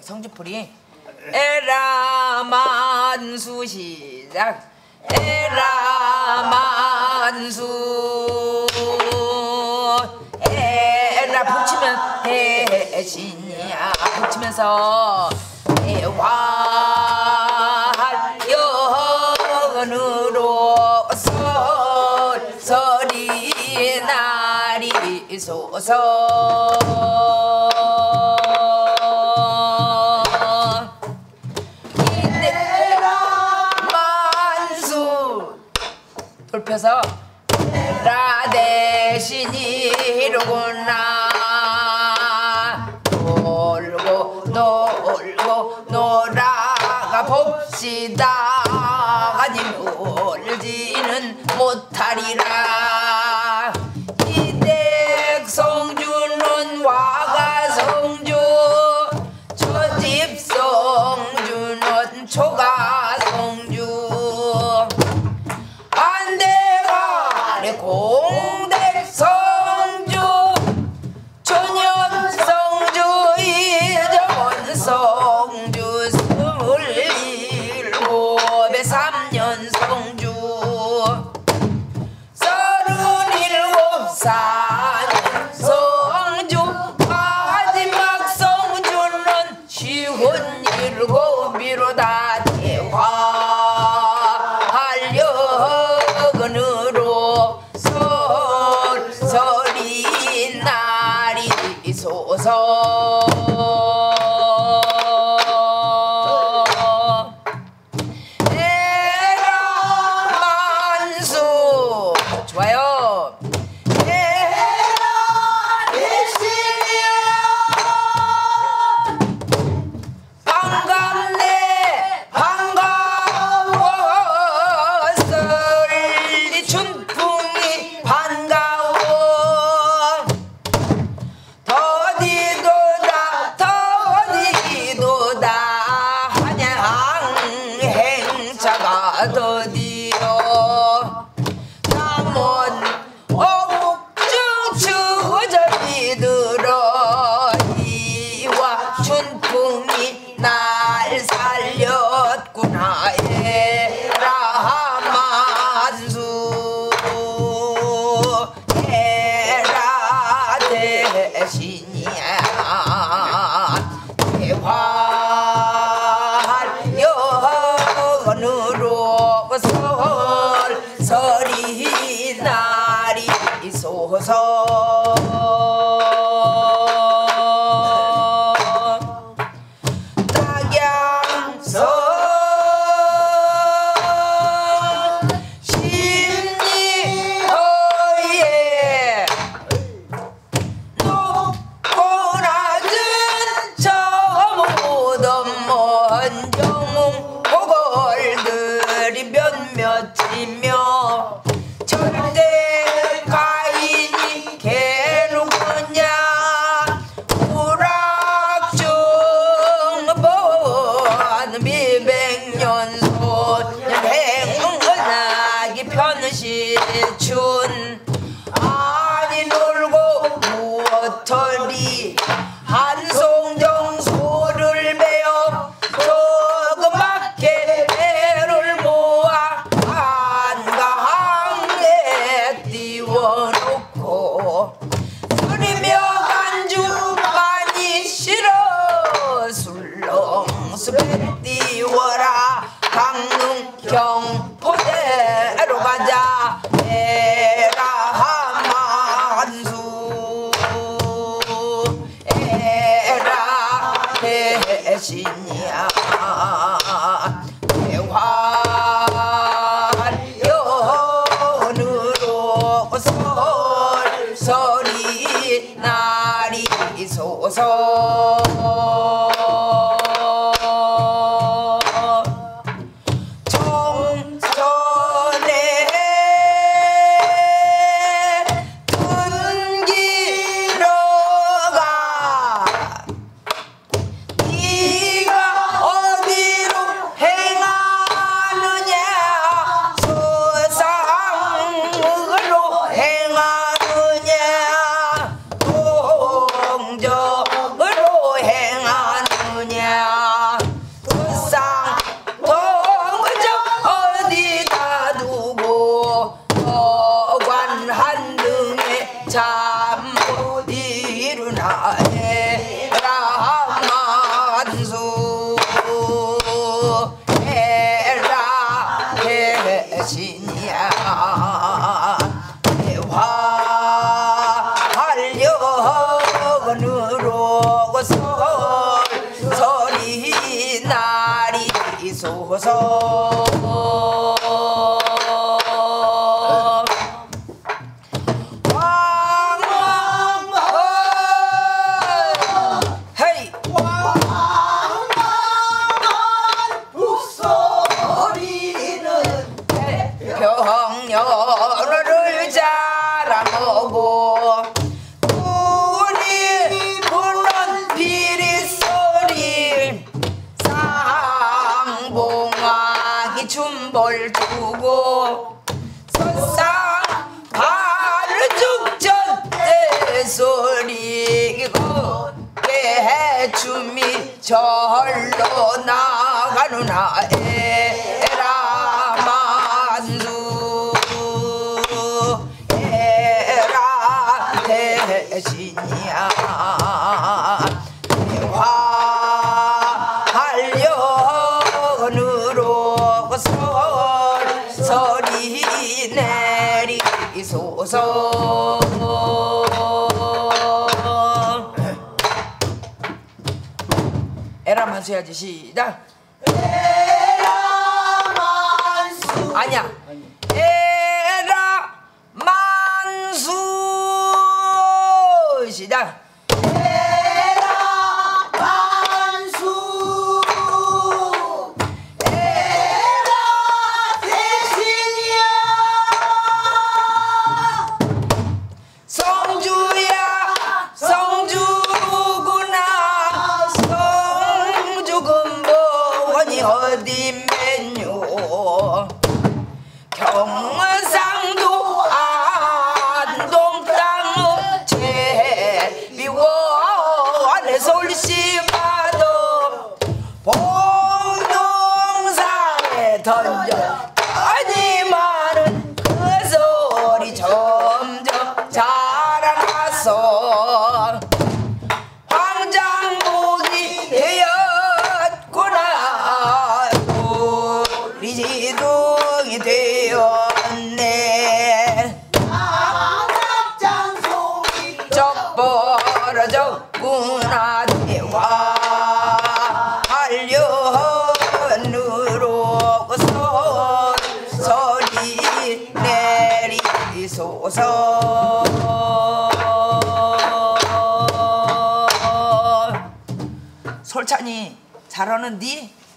성주풀이 에라만수 시작 에라만수 에라 붙이면 대신이야 붙이면서 대화연으로 설설이 날이 소서 펴서 라 대신이 이러구나 놀고 놀고 놀아가 봅시다 아니 놀지는 못하리라 이댁 성주는 와가 성주 저집 성주는 초가 한송정소를 배워 조그맣게 배를 모아 것이냐 화활력으로서 소리 날이 솟아 병열을 자랑하고 우리 부른 비리소리 상봉왕이 춤벌 두고 서상 발죽전 대소리고 대춤이 절로 나가누나에 대신이야 화활력으로서 소리 내리소서 에라만수 해야지 시작 에라만수 아니야 시작 에라만수 에라 대신이야 성주야 성주구나 성주금보원이 어디 맨요 경상도 안동 땅은 서울시마도 봉동산에 던져 아니만은 그 소리 점점 자라나서 황장복이 되었구나 우리 지둥이 되었네 아낙장송이 벌어졌구나 화활력으로서 소리 내리소서 솔찬이 잘하는디?